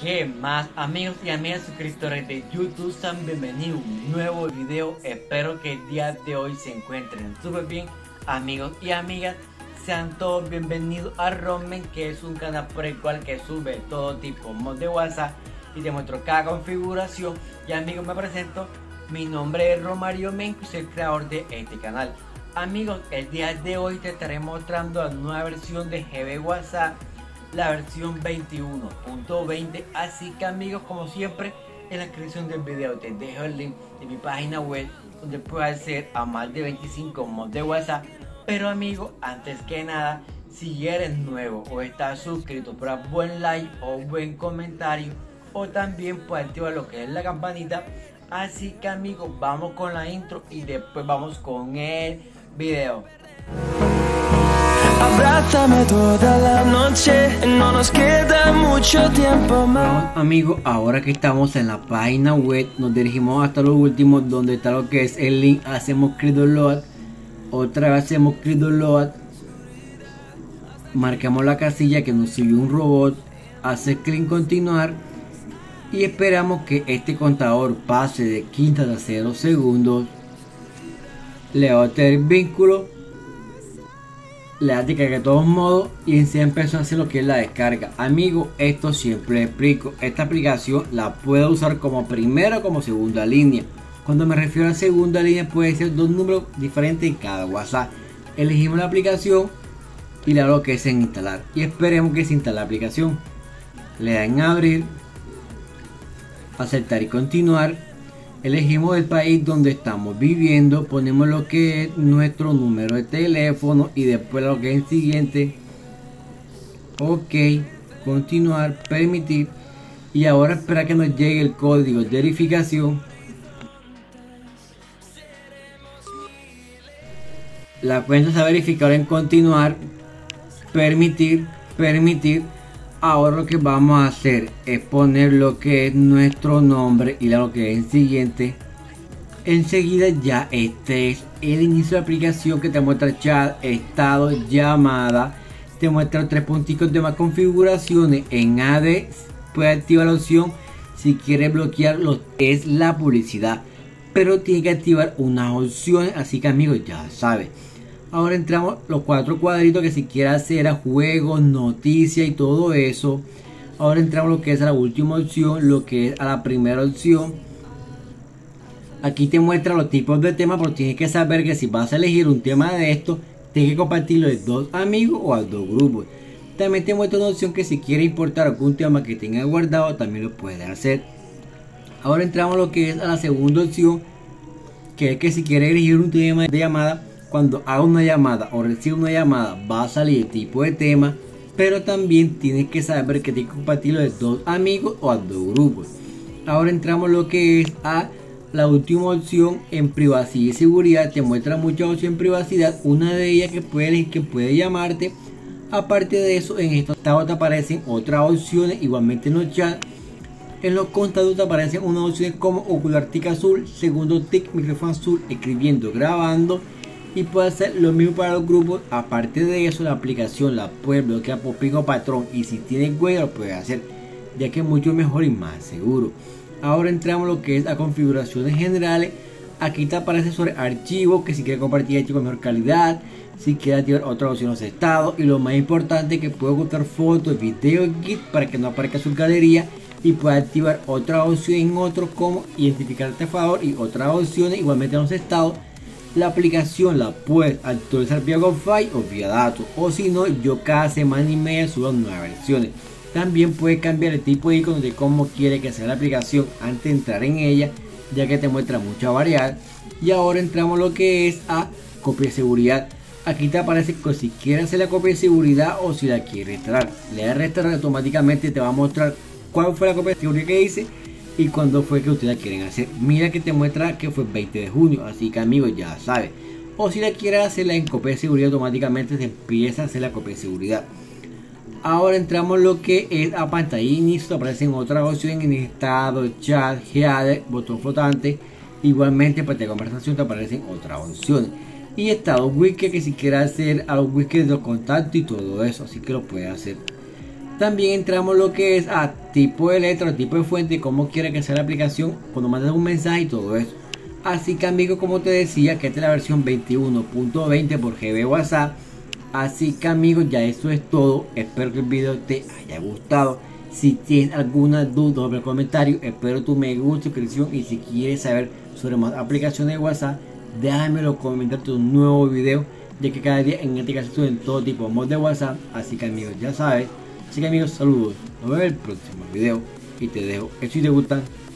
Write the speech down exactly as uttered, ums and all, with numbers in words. ¿Qué más, amigos y amigas suscriptores de YouTube? Sean bienvenidos a un nuevo video. Espero que el día de hoy se encuentren súper bien, amigos y amigas. Sean todos bienvenidos a Romen, que es un canal por el cual que sube todo tipo mod de WhatsApp y te muestro cada configuración. Y amigos, me presento, mi nombre es Romario Menco y soy el creador de este canal. Amigos, el día de hoy te estaré mostrando la nueva versión de G B WhatsApp, la versión veintiuno punto veinte. Así que amigos, como siempre, en la descripción del video te dejo el link de mi página web, donde puedes acceder a más de veinticinco mods de WhatsApp. Pero amigos, antes que nada, si eres nuevo o estás suscrito, para buen like o buen comentario, o también puedes activar lo que es la campanita. Así que amigos, vamos con la intro y después vamos con el video. Abrázame toda la noche, no nos queda mucho tiempo más. Amigos, ahora que estamos en la página web, nos dirigimos hasta lo último, donde está lo que es el link. Hacemos clic download, otra vez hacemos clic download, marcamos la casilla que nos sirvió un robot, hace clic en continuar y esperamos que este contador pase de quince a cero segundos. Le va a tener el vínculo, le da de cargar de todos modos y en empezó a hacer lo que es la descarga. Amigos, esto siempre explico, esta aplicación la puedo usar como primera o como segunda línea. Cuando me refiero a la segunda línea, puede ser dos números diferentes en cada WhatsApp. Elegimos la aplicación y le da lo que es en instalar y esperemos que se instale la aplicación. Le da en abrir, aceptar y continuar. Elegimos el país donde estamos viviendo, ponemos lo que es nuestro número de teléfono y después lo que es el siguiente, ok, continuar, permitir, y ahora espera que nos llegue el código de verificación, la cuenta se ha verificado en continuar, permitir, permitir. Ahora lo que vamos a hacer es poner lo que es nuestro nombre y lo que es el siguiente. Enseguida ya este es el inicio de la aplicación, que te muestra chat, estado, llamada, te muestra tres puntitos de más configuraciones. En A D puedes activar la opción si quieres bloquear lo que es la publicidad, pero tiene que activar unas opciones, así que amigos ya sabes. Ahora entramos los cuatro cuadritos que si quieres hacer a juegos, noticias y todo eso. Ahora entramos lo que es a la última opción, lo que es a la primera opción. Aquí te muestra los tipos de temas, pero tienes que saber que si vas a elegir un tema de esto, tienes que compartirlo a dos amigos o a dos grupos. También te muestra una opción que si quieres importar algún tema que tengas guardado, también lo puedes hacer. Ahora entramos lo que es a la segunda opción, que es que si quieres elegir un tema de llamada, cuando haga una llamada o reciba una llamada va a salir el tipo de tema, pero también tienes que saber que tienes que compartirlo de dos amigos o a dos grupos. Ahora entramos lo que es a la última opción en privacidad y seguridad. Te muestra muchas opciones en privacidad, una de ellas que puede, que puede llamarte. Aparte de eso, en esta tabla te aparecen otras opciones, igualmente en los chats. En los contactos te aparecen unas opciones como ocular tic azul, segundo tic, micrófono azul, escribiendo, grabando. Y puede hacer lo mismo para los grupos. Aparte de eso, la aplicación la puedes bloquear por pico patrón, y si tienes huella lo puedes hacer, ya que es mucho mejor y más seguro. Ahora entramos lo que es a configuraciones generales. Aquí te aparece sobre archivos, que si quieres compartir archivos de mejor calidad, si quieres activar otra opción los estados, y lo más importante es que puedes ocultar fotos, videos, gif para que no aparezca su galería, y puedes activar otra opción en otros como identificar artefactos y otras opciones igualmente en los estados. La aplicación la puedes actualizar vía Wi-Fi o vía datos, o si no, yo cada semana y media subo nuevas versiones. También puedes cambiar el tipo de icono de cómo quiere que sea la aplicación antes de entrar en ella, ya que te muestra mucha variedad. Y ahora entramos lo que es a copia de seguridad. Aquí te aparece que si quieres hacer la copia de seguridad o si la quieres restaurar. Le das restaurar, automáticamente te va a mostrar cuál fue la copia de seguridad que hice y cuándo fue que ustedes la quieren hacer. Mira que te muestra que fue el veinte de junio, así que amigos ya sabes. O si la quieres hacerla en copia de seguridad, automáticamente se empieza a hacer la copia de seguridad. Ahora entramos lo que es a pantalla inicio, aparecen otras opciones en estado, chat, header, botón flotante. Igualmente para la conversación te aparecen otras opciones. Y estado wiki, que si quieres hacer a los wikis de los contactos y todo eso, así que lo puedes hacer. También entramos lo que es a tipo de letra, tipo de fuente, cómo quiere que sea la aplicación cuando mandas un mensaje y todo eso. Así que amigos, como te decía, que esta es la versión veintiuno punto veinte por G B WhatsApp. Así que amigos, ya eso es todo. Espero que el video te haya gustado. Si tienes alguna duda o comentario, espero tu me gusta, suscripción, y si quieres saber sobre más aplicaciones de WhatsApp, déjamelo, comentarte un nuevo video, ya que cada día en este caso suben todo tipo de mods de WhatsApp. Así que amigos, ya sabes. Así que amigos, saludos, nos vemos en el próximo video y te dejo eso si te gustan.